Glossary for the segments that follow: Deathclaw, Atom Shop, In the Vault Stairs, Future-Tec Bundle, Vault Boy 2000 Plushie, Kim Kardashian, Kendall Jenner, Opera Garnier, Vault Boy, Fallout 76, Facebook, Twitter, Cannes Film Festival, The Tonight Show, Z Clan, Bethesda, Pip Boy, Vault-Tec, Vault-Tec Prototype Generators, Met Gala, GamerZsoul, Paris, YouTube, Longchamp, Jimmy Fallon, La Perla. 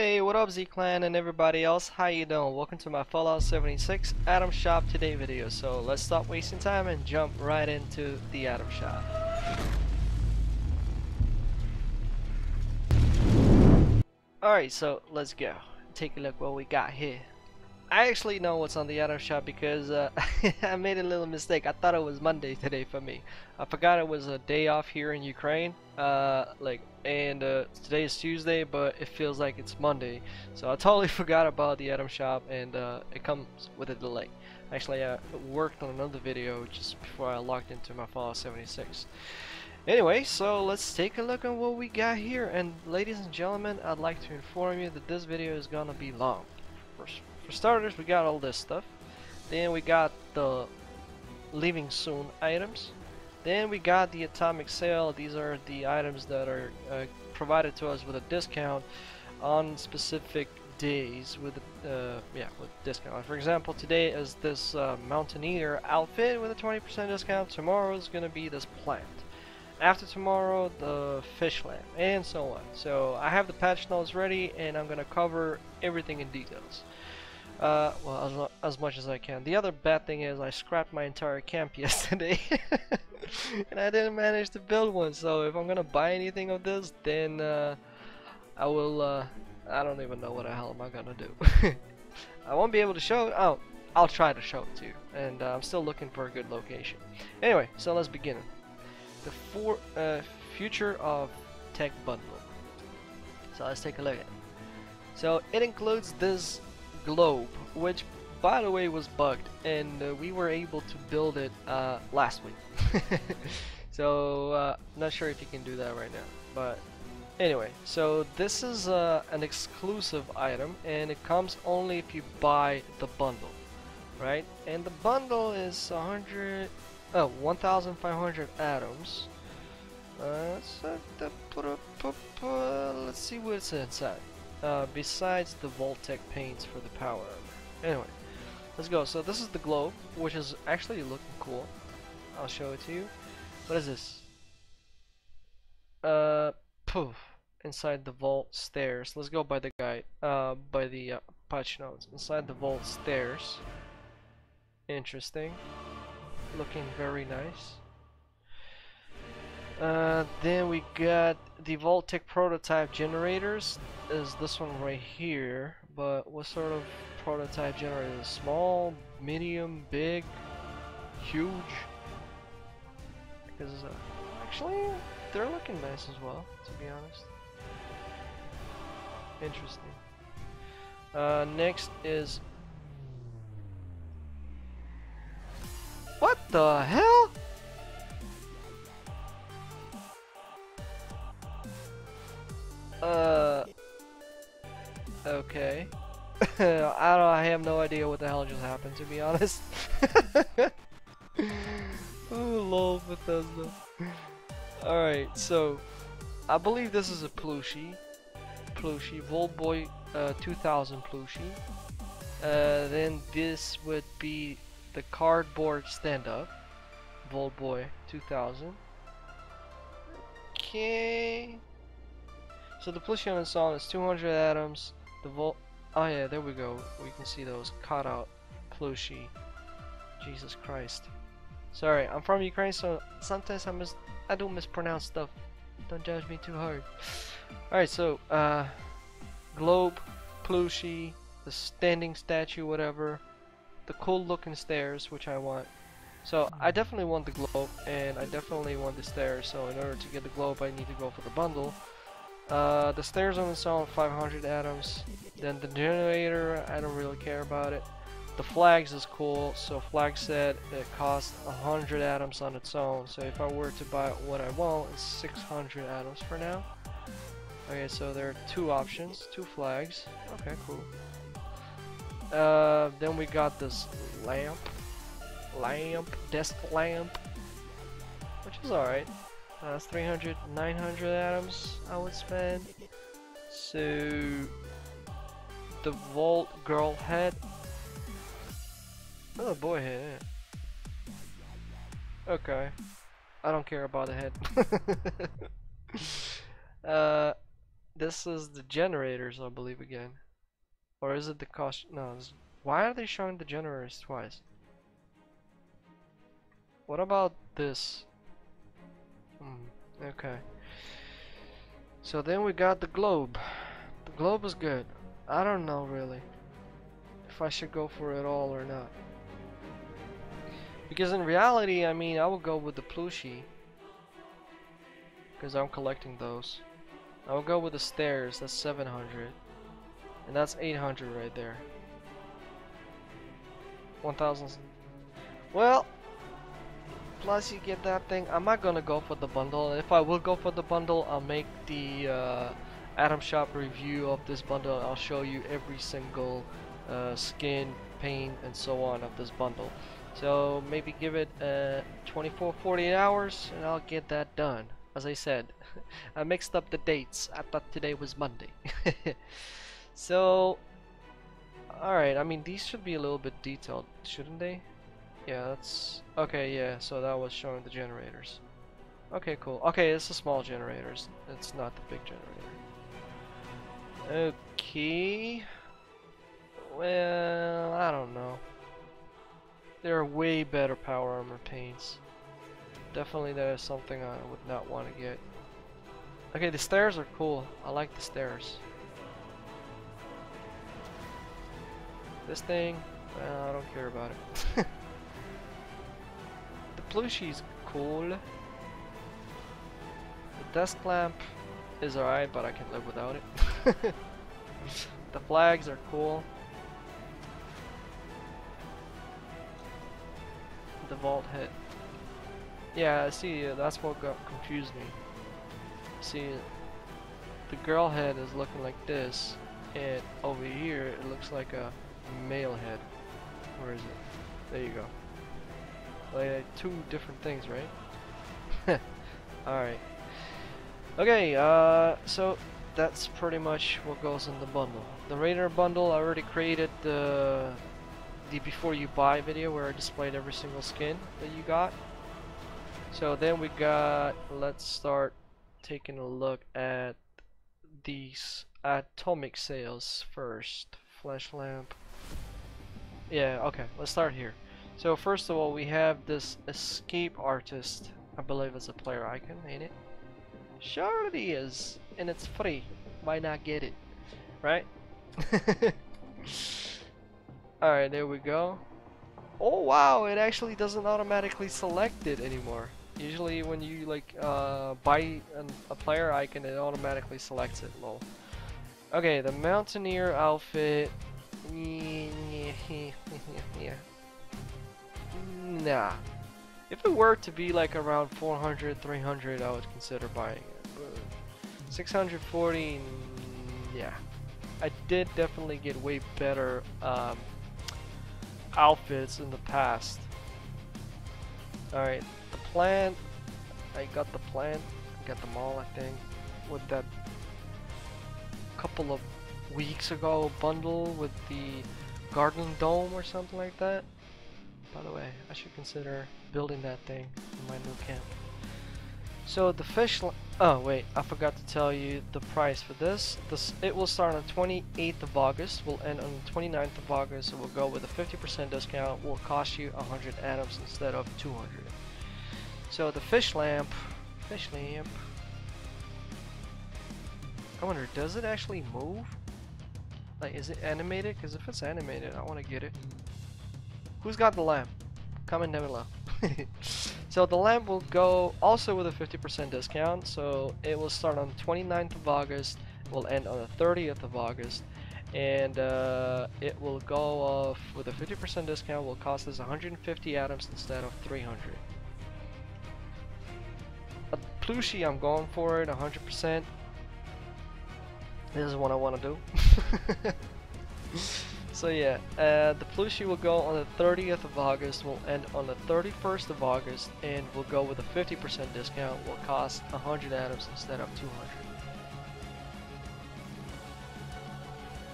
Hey, what up Z Clan and everybody else, how you doing? Welcome to my Fallout 76 Atom Shop Today video. So let's stop wasting time and jump right into the Atom Shop. Alright, so let's go. Take a look what we got here. I actually know what's on the Atom Shop because I made a little mistake. I thought it was Monday today for me. I forgot it was a day off here in Ukraine. Today is Tuesday, but it feels like it's Monday. So I totally forgot about the Atom Shop, and it comes with a delay. Actually, I worked on another video just before I logged into my Fallout 76. Anyway, so let's take a look at what we got here. And ladies and gentlemen, I'd like to inform you that this video is gonna be long. For starters, we got all this stuff, then we got the leaving soon items, then we got the atomic sale. These are the items that are provided to us with a discount on specific days with discount. For example, today is this mountaineer outfit with a 20% discount. Tomorrow is gonna be this plant. After tomorrow, the fish lamp, and so on. So I have the patch notes ready, and I'm gonna cover everything in details. As much as I can. The other bad thing is I scrapped my entire camp yesterday and I didn't manage to build one, so if I'm gonna buy anything of this, then I will I don't even know what the hell am I gonna do. I won't be able to show it. Oh, I'll try to show it to you, and I'm still looking for a good location. Anyway, so let's begin. The Future-Tec Bundle. So let's take a look at it. So it includes this globe, which by the way was bugged, and we were able to build it last week. So not sure if you can do that right now, but anyway, so this is an exclusive item, and it comes only if you buy the bundle, right? And the bundle is 1,500 atoms. Let's see what's inside. Besides the Vault-Tec paints for the power armor. Anyway, let's go. So this is the globe, which is actually looking cool. I'll show it to you. What is this? Poof. Inside the Vault Stairs. Let's go by the guide. Patch notes. Inside the Vault Stairs. Interesting. Looking very nice. Then we got the Vault-Tec Prototype Generators. Is this one right here? But what sort of prototype generators? Small, medium, big, huge? Because actually, they're looking nice as well. To be honest, interesting. Next is what the hell? Okay. I have no idea what the hell just happened, to be honest. Oh lol, Bethesda. Alright, so I believe this is a plushie, Vault Boy 2000 plushie. Then this would be the cardboard stand-up, Vault Boy 2000. Okay. So the plushie on its own is 200 atoms. The Vault. Oh yeah, there we go. We can see those cutout plushie. Jesus Christ. Sorry, I'm from Ukraine, so sometimes I do mispronounce stuff. Don't judge me too hard. All right, so globe, plushie, the standing statue, whatever, the cool-looking stairs, which I want. So I definitely want the globe, and I definitely want the stairs. So in order to get the globe, I need to go for the bundle. The stairs on its own, 500 atoms. Then the generator, I don't really care about it. The flags is cool. So flag set, it costs 100 atoms on its own. So if I were to buy what I want, it's 600 atoms for now. Okay, so there are two options, two flags. Okay, cool. Then we got this desk lamp, which is alright. That's 300, 900 atoms I would spend. So the Vault Girl head. Oh, boy head. Yeah. Okay, I don't care about the head. This is the generators, I believe, again. Or is it the cost? No. Why are they showing the generators twice? What about this? Okay. So then we got the globe. The globe is good. I don't know really if I should go for it all or not. Because in reality, I mean, I will go with the plushie. Because I'm collecting those. I will go with the stairs. That's 700. And that's 800 right there. 1000. Well, plus you get that thing. I'm not gonna go for the bundle. If I will go for the bundle, I'll make the Atom Shop review of this bundle. I'll show you every single skin, paint, and so on of this bundle. So maybe give it 24, 48 hours, and I'll get that done. As I said, I mixed up the dates. I thought today was Monday. So, alright, I mean, these should be a little bit detailed, shouldn't they? Yeah, that's... Okay, yeah, so that was showing the generators. Okay, cool. Okay, it's the small generators. It's not the big generator. Okay... Well, I don't know. There are way better power armor paints. Definitely that is something I would not want to get. Okay, the stairs are cool. I like the stairs. This thing, well, I don't care about it. The plushie's cool. The desk lamp is alright, but I can live without it. The flags are cool. The vault head. Yeah, I see, that's what got confused me. See, the girl head is looking like this, and over here it looks like a male head. Where is it? There you go. Like two different things, right? Alright. Okay, so that's pretty much what goes in the bundle. The Raider bundle, I already created the before you buy video where I displayed every single skin that you got. So then we got, let's start taking a look at these atomic sales first. Flash lamp. Yeah, okay, let's start here. So first of all, we have this escape artist. I believe it's a player icon, ain't it? Sure it is, and it's free. Why not get it, right? Alright, there we go. Oh wow, it actually doesn't automatically select it anymore. Usually when you like buy a player icon, it automatically selects it, lol. Okay, the mountaineer outfit. Nah. If it were to be like around 400, 300, I would consider buying it. But 640, yeah. I did definitely get way better outfits in the past. Alright, the plant. I got the plant. I got them all, I think. With that couple of weeks ago bundle with the gardening dome or something like that. By the way, I should consider building that thing in my new camp. So the fish, oh wait, I forgot to tell you the price for this. It will start on the 28th of August, will end on the 29th of August, it will go with a 50% discount, will cost you 100 atoms instead of 200. So the fish lamp, I wonder, does it actually move? Like, is it animated? Because if it's animated, I want to get it. Who's got the lamp? Comment down below. So the lamp will go also with a 50% discount, so it will start on the 29th of August, will end on the 30th of August, and it will go off with a 50% discount, will cost us 150 atoms instead of 300. A plushie, I'm going for it 100%. This is what I want to do. So yeah, the plushie will go on the 30th of August, will end on the 31st of August, and will go with a 50% discount, will cost 100 atoms instead of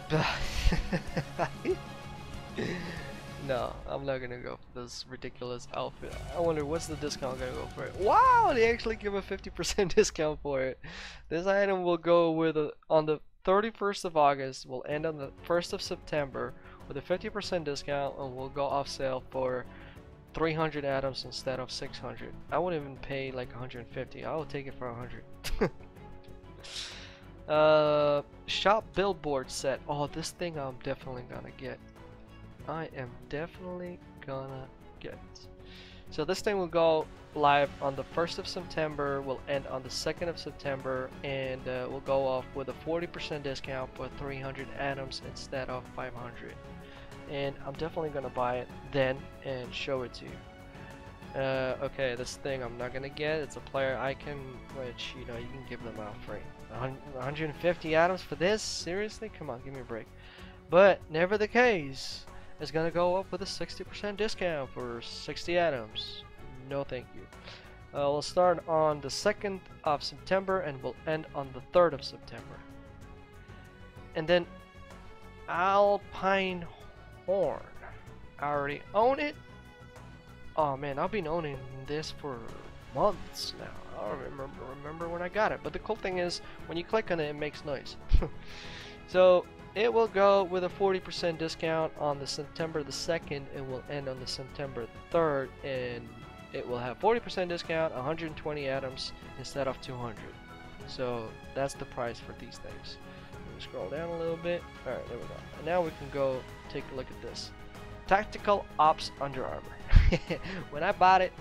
200. No, I'm not gonna go for this ridiculous outfit. I wonder what's the discount gonna go for it. Wow, they actually give a 50% discount for it. This item will go with on the 31st of August, will end on the 1st of September with a 50% discount, and will go off sale for 300 atoms instead of 600. I wouldn't even pay like 150. I would take it for 100. Shop billboard set. Oh, this thing I'm definitely gonna get. I am definitely gonna get. So this thing will go live on the 1st of September, will end on the 2nd of September, and will go off with a 40% discount for 300 atoms instead of 500. And I'm definitely gonna buy it then and show it to you. Okay, this thing I'm not gonna get. It's a player icon, which, you know, you can give them out free. 150 atoms for this? Seriously? Come on, give me a break. But never the case. It's gonna go up with a 60% discount for 60 atoms. No thank you. We'll start on the 2nd of September and we'll end on the 3rd of September. And then Alpine Horn. I already own it. Oh man, I've been owning this for months now. I don't remember when I got it. But the cool thing is, when you click on it, it makes noise. So it will go with a 40% discount on the September the 2nd and will end on the September the 3rd, and it will have 40% discount, 120 atoms instead of 200. So that's the price for these things. Let me scroll down a little bit. Alright, there we go. And now we can go take a look at this. Tactical Ops Under Armour. When I bought it,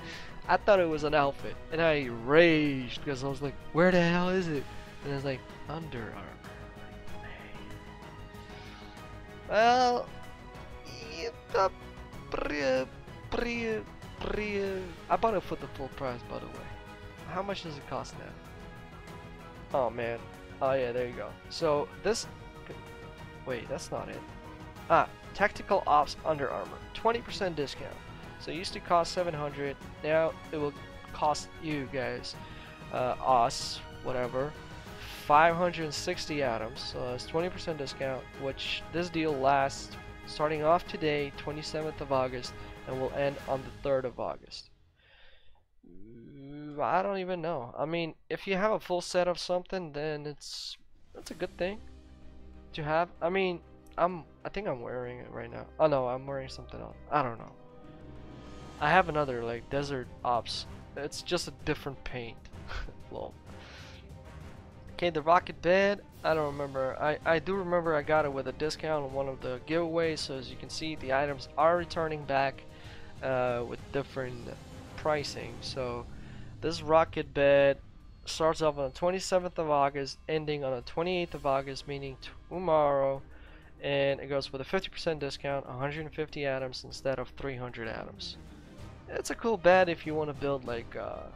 I thought it was an outfit, and I raged because I was like, where the hell is it? And I was like, Under Armour. Well, I bought it for the full price, by the way. How much does it cost now? Oh man. Oh yeah, there you go. So this, wait, that's not it. Ah, Tactical Ops Under Armour, 20% discount. So it used to cost 700. Now it will cost you guys, us, whatever, 560 atoms, so that's 20% discount, which this deal lasts starting off today, 27th of August, and will end on the 3rd of August. I don't even know. I mean, if you have a full set of something, then it's a good thing to have. I mean, I think I'm wearing it right now. Oh no, I'm wearing something else. I don't know. I have another, like, Desert Ops. It's just a different paint. Lol. Okay, the rocket bed, I don't remember. I do remember I got it with a discount on one of the giveaways, so as you can see, the items are returning back with different pricing. So this rocket bed starts off on the 27th of August, ending on the 28th of August, meaning tomorrow, and it goes with a 50% discount, 150 atoms instead of 300 atoms. It's a cool bed if you want to build like a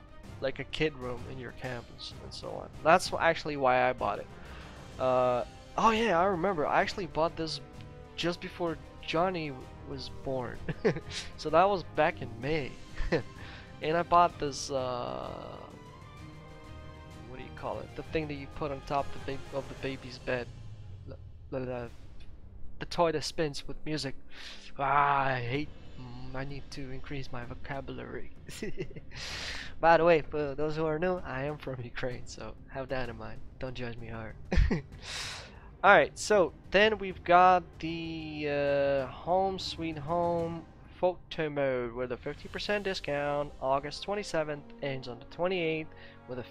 kid room in your campus and so on. That's actually why I bought it. Oh yeah, I remember. I actually bought this just before Johnny was born. So that was back in May. And I bought this, what do you call it? The thing that you put on top of the baby's bed. The toy that spins with music. Ah, I hate. I need to increase my vocabulary. By the way, for those who are new, I am from Ukraine, so have that in mind. Don't judge me hard. Alright, so then we've got the Home Sweet Home Photo Mode with a 50% discount. August 27th ends on the 28th. With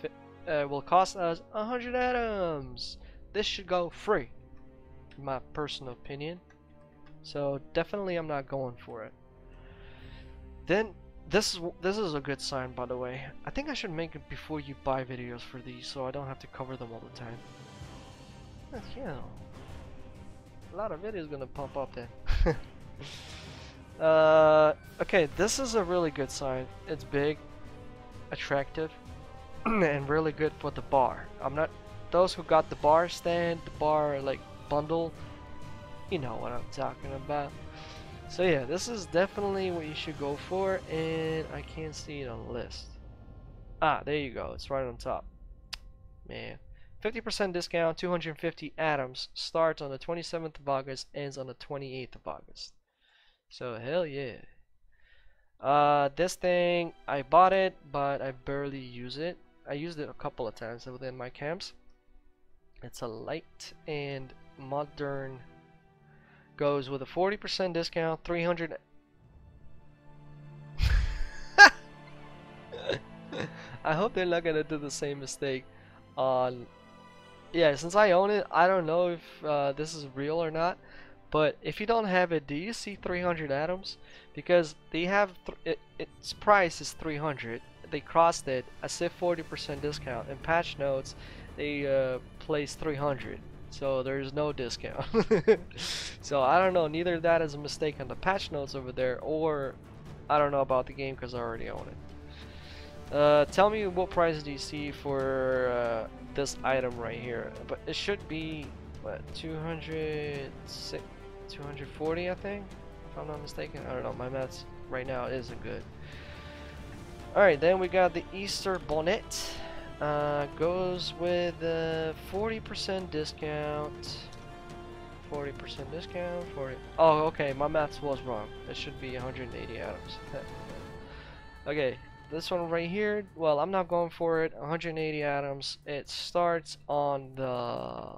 a will cost us 100 atoms. This should go free, in my personal opinion. So definitely, I'm not going for it. Then this is a good sign, by the way. I think I should make it before you buy videos for these, so I don't have to cover them all the time. Yeah, a lot of videos gonna pop up then. Okay, this is a really good sign. It's big, attractive, and really good for the bar. I'm not those who got the bar stand, the bar like bundle. You know what I'm talking about. So yeah, this is definitely what you should go for, and I can't see it on the list. Ah, there you go. It's right on top. Man. 50% discount, 250 atoms, starts on the 27th of August, ends on the 28th of August. So hell yeah. This thing, I bought it, but I barely use it. I used it a couple of times within my camps. It's a light and modern. Goes with a 40% discount, 300. I hope they're not gonna do the same mistake on. Yeah, since I own it, I don't know if this is real or not. But if you don't have it, do you see 300 atoms? Because they have its price is 300. They crossed it. I said 40% discount. In patch notes, they placed 300. So there's no discount. So I don't know. Neither that is a mistake on the patch notes over there, or I don't know about the game because I already own it. Tell me what price do you see for this item right here? But it should be what, 240, I think, if I'm not mistaken. I don't know. My maths right now isn't good. All right, then we got the Easter bonnet. Goes with a 40% discount. 40% discount. 40. Oh, okay. My maths was wrong. It should be 180 atoms. Okay, this one right here. Well, I'm not going for it. 180 atoms. It starts on the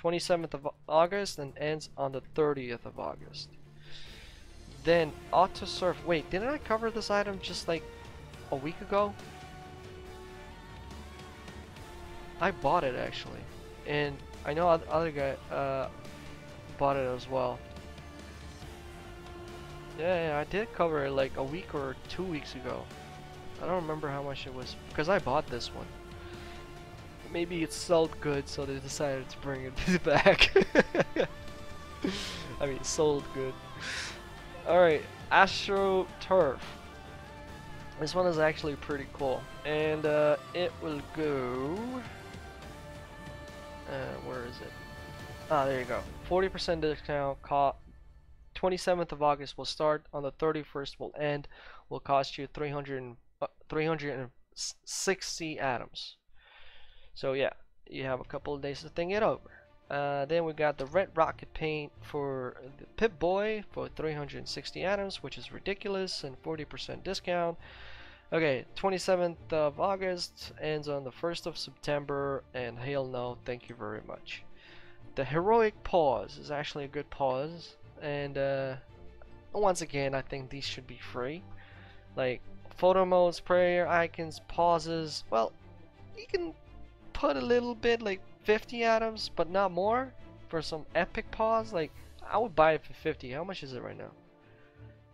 27th of August and ends on the 30th of August. Then auto surf. Wait, didn't I cover this item just like a week ago? I bought it actually, and I know the other guy bought it as well. Yeah, I did cover it like a week or 2 weeks ago. I don't remember how much it was because I bought this one. Maybe it sold good, so they decided to bring it back. I mean, sold good. All right, Astro Turf. This one is actually pretty cool, and it will go. Where is it? Ah, there you go. 40% discount. 27th of August will start. On the 31st will end. Will cost you 360 atoms. So yeah, you have a couple of days to think it over. Then we got the red rocket paint for the Pip Boy for 360 atoms, which is ridiculous, and 40% discount. Okay, 27th of August ends on the 1st of September, and hail no, thank you very much. The heroic pause is actually a good pause, and once again, I think these should be free. Like photo modes, prayer icons, pauses. Well, you can put a little bit like 50 atoms, but not more, for some epic pause. Like, I would buy it for 50. How much is it right now?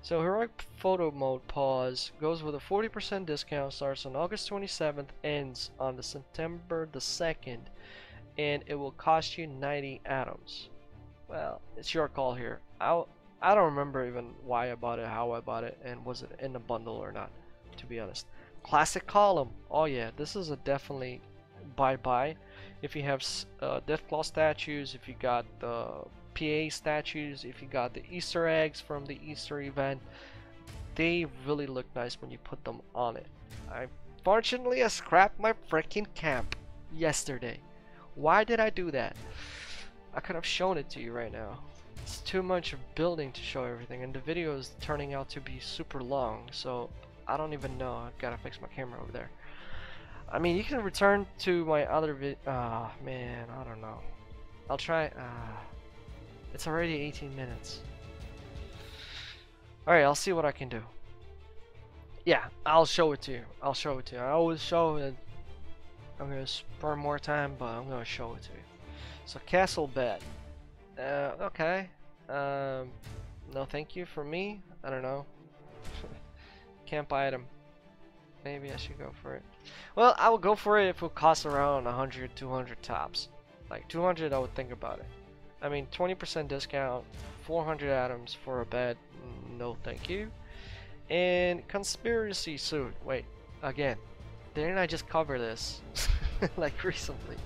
So heroic photo mode pause goes with a 40% discount, starts on August 27th, ends on the September the 2nd, and it will cost you 90 atoms. Well, it's your call here. I don't remember even why I bought it, how I bought it, and was it in the bundle or not, to be honest. Classic column. Oh yeah, this is a definitely bye-bye. If you have Deathclaw statues, if you got the PA statues, if you got the Easter eggs from the Easter event, they really look nice when you put them on it. Unfortunately, I scrapped my freaking camp yesterday. Why did I do that? I could have shown it to you right now. It's too much building to show everything, and the video is turning out to be super long, so I don't even know. I've got to fix my camera over there. I mean, you can return to my other video. Ah, oh, man, I don't know. I'll try. It's already 18 minutes. All right, I'll see what I can do. Yeah, I'll show it to you. I'll show it to you. I always show it. I'm gonna spend more time, but I'm gonna show it to you. So castle bed. Okay. No, thank you for me. I don't know. Camp item. Maybe I should go for it. Well, I would go for it if it costs around 100, 200 tops. Like 200, I would think about it. I mean, 20% discount, 400 atoms for a bed. No, thank you. And conspiracy suit. Wait, again, didn't I just cover this like recently?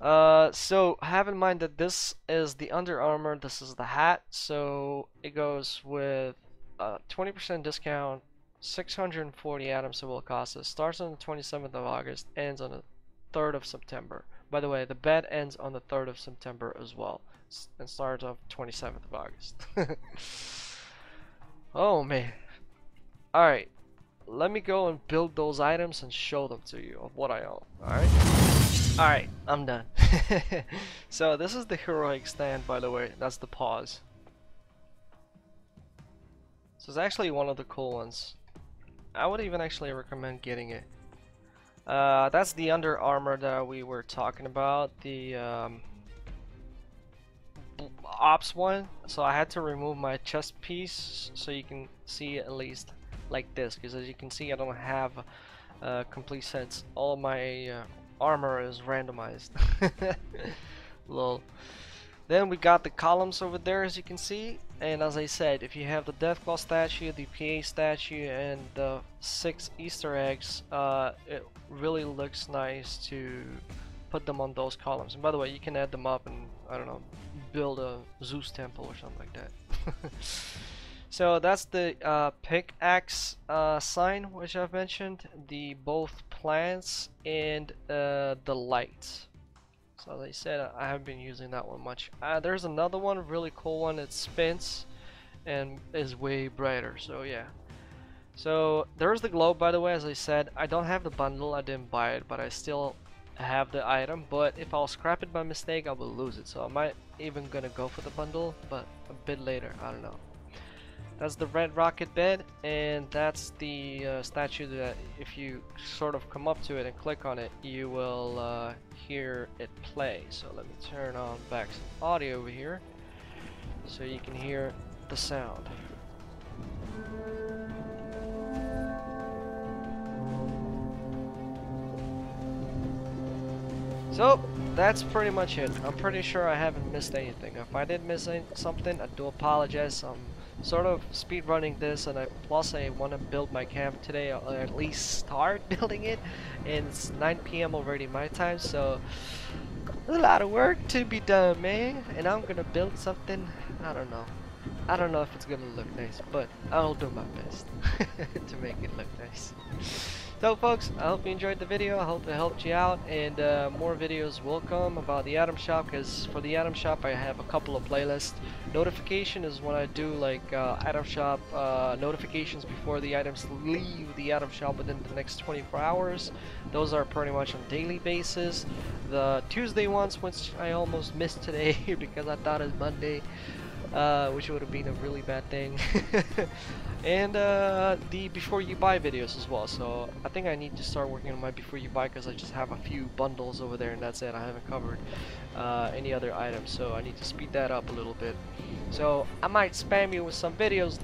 So have in mind that this is the Under Armour. This is the hat. So it goes with a 20% discount. 640 atoms it will cost us. Starts on the 27th of August, ends on the 3rd of September. By the way, the bed ends on the 3rd of September as well, and starts off 27th of August. Oh man. Alright, let me go and build those items and show them to you of what I own. Alright? Alright, I'm done. So this is the heroic stand, by the way. That's the paws. So it's actually one of the cool ones. I would even actually recommend getting it. That's the Under Armour that we were talking about, the Ops one. So I had to remove my chest piece so you can see at least like this, because as you can see I don't have complete sets. All my armor is randomized. Lol. Then we got the columns over there, as you can see, and as I said, if you have the Deathclaw statue, the PA statue, and the 6 Easter eggs, it really looks nice to put them on those columns. And by the way, you can add them up and, I don't know, build a Zeus temple or something like that. So that's the pickaxe sign, which I've mentioned, the both plants, and the lights. So as I said, I haven't been using that one much. There's another one, really cool one. It spins and is way brighter. So yeah. So there's the globe, by the way. As I said, I don't have the bundle. I didn't buy it, but I still have the item. But if I'll scrap it by mistake, I will lose it. So I might even gonna go for the bundle, but a bit later. I don't know. That's the red rocket bed, and that's the statue that if you sort of come up to it and click on it, you will hear it play. So let me turn on back some audio over here so you can hear the sound. So that's pretty much it. I'm pretty sure I haven't missed anything. If I did miss something, I do apologize. I'm sort of speedrunning this, and plus I want to build my camp today, or at least start building it, and it's 9 PM already my time, so a lot of work to be done, man. And I'm gonna build something, I don't know if it's gonna look nice, but I'll do my best to make it look nice. So folks, I hope you enjoyed the video, I hope it helped you out, and more videos will come about the Atom Shop, because for the Atom Shop I have a couple of playlists. Notification is when I do like Atom Shop notifications before the items leave the Atom Shop within the next 24 hours. Those are pretty much on a daily basis. The Tuesday ones, which I almost missed today because I thought it was Monday, which would have been a really bad thing. And the before you buy videos as well. So I think I need to start working on my before you buy, because I just have a few bundles over there and that's it. I haven't covered any other items, so I need to speed that up a little bit. So I might spam you with some videos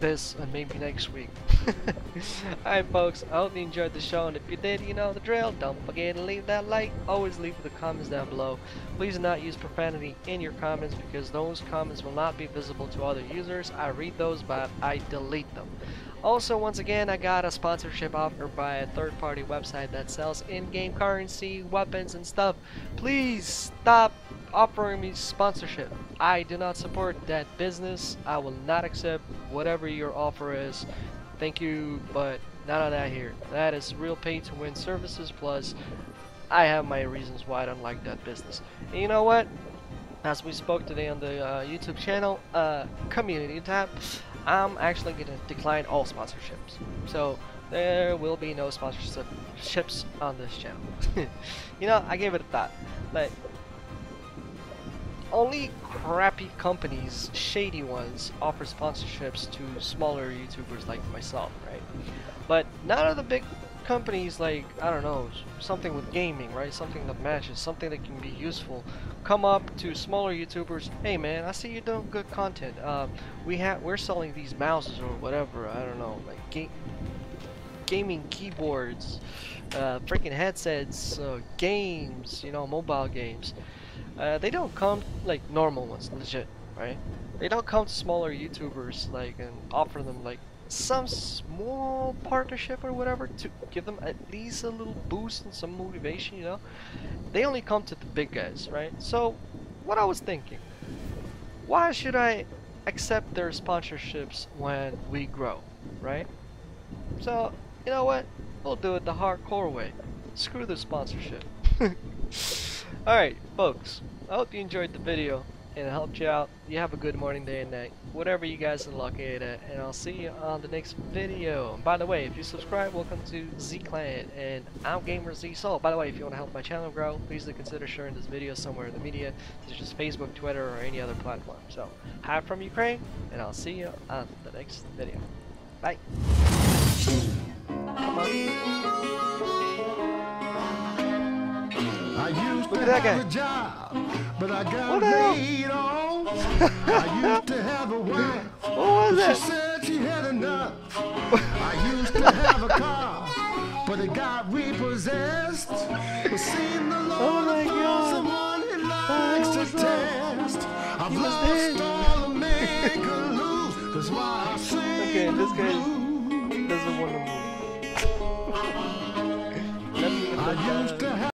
this and maybe next week. Alright folks, I hope you enjoyed the show, and if you did, you know the drill. Don't forget to leave that like. Always leave the comments down below. Please do not use profanity in your comments, because those comments will not be visible to other users. I read those, but I delete them. Also, once again, I got a sponsorship offer by a third-party website that sells in-game currency, weapons, and stuff. Please stop offering me sponsorship. I do not support that business. I will not accept whatever your offer is. Thank you, but none of that here. That is real pay-to-win services, plus I have my reasons why I don't like that business. And you know what? As we spoke today on the YouTube channel, community tab, I'm actually going to decline all sponsorships. So there will be no sponsorships on this channel. You know, I gave it a thought. Like, only crappy companies, shady ones, offer sponsorships to smaller YouTubers like myself, right? But none of the big companies, like, I don't know, something with gaming, right, something that matches, something that can be useful, come up to smaller YouTubers. Hey man, I see you doing good content, we're selling these mouses or whatever, I don't know, like gaming keyboards, freaking headsets, games, you know, mobile games. They don't come like normal ones, legit, right? They don't come to smaller YouTubers like and offer them like some small partnership or whatever to give them at least a little boost and some motivation, you know? They only come to the big guys, right? So what I was thinking, why should I accept their sponsorships when we grow, right? So you know what, we'll do it the hardcore way. Screw the sponsorship. Alright, folks, I hope you enjoyed the video and it helped you out. You have a good morning, day, and night, whatever you guys are lucky at, and I'll see you on the next video. And by the way, if you subscribe, welcome to Z Clan, and I'm GamerZsoul. By the way, if you want to help my channel grow, please consider sharing this video somewhere in the media, such as Facebook, Twitter, or any other platform. So, hi from Ukraine, and I'll see you on the next video. Bye. I used to have a job, but I got laid off. I used to have a wife. She said she had enough. I used to have a car, but it got repossessed. It seemed the Lord found someone he likes to test. I've lost all the make or lose. That's why I sing this guy doesn't want to move. I used to have